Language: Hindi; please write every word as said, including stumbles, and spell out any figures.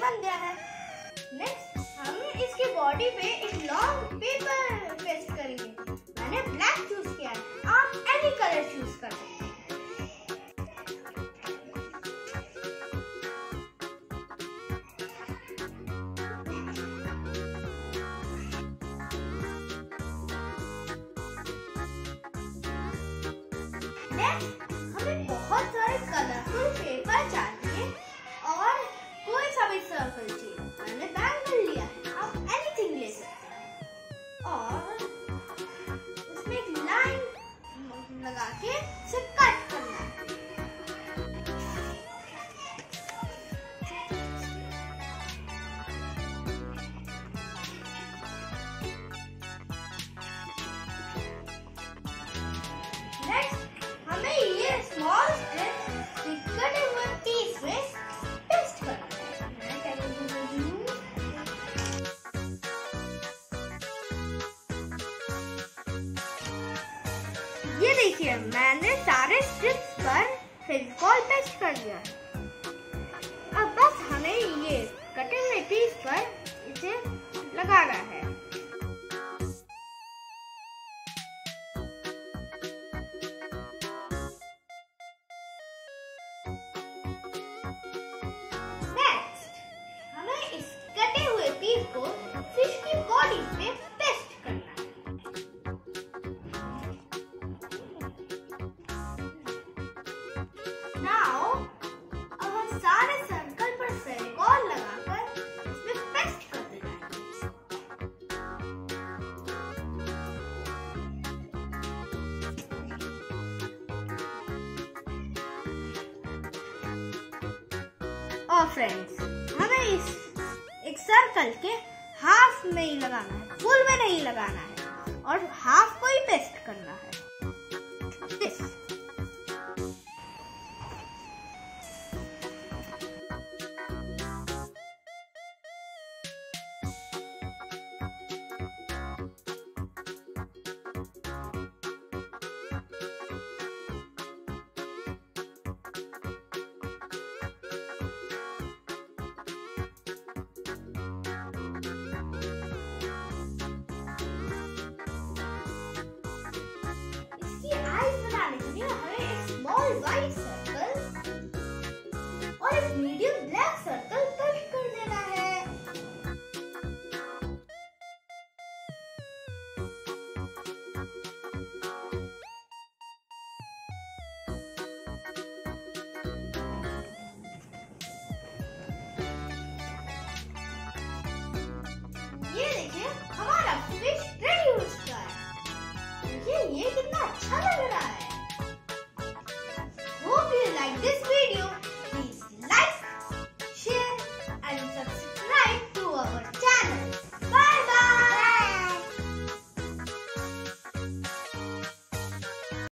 पानी बन गया है। नेक्स्ट हम इसके बॉडी पे एक लॉन्ग पेपर पेस्ट करेंगे। मैंने ब्लैक चूज किया है, आप एनी कलर चूज कर सकते हैं। नेक्स्ट हमें बहुत सारे कलरफुल पेपर चाहिए और कोई सा भी सर्कल चाहिए। मैंने बैंगल लिया है, आप एनीथिंग ले सकते हैं। और उसमें एक लाइन लगा के उसे कट करना है। नेक्स्ट हमें ये स्मॉल स्ट्रिप्स कटे हुए पीस में पेस्ट करना है। मैं करूंगी यूं। ये देखिए, मैंने सारे स्ट्रिप्स पर फेविकॉल पेस्ट कर दिया है। अब बस हमें ये कटे हुए पीस पर इसे लगाना है। को फिश की बॉडी में पेस्ट करना है। नाउ अब हम सारे सर्कल पर फेविकॉल लगाकर इसमें पेस्ट कर देना है। और फ्रेंड्स, हमें इस एक सर्कल के हाफ में ही लगाना है, फुल में नहीं लगाना है, और हाफ को ही पेस्ट करना है।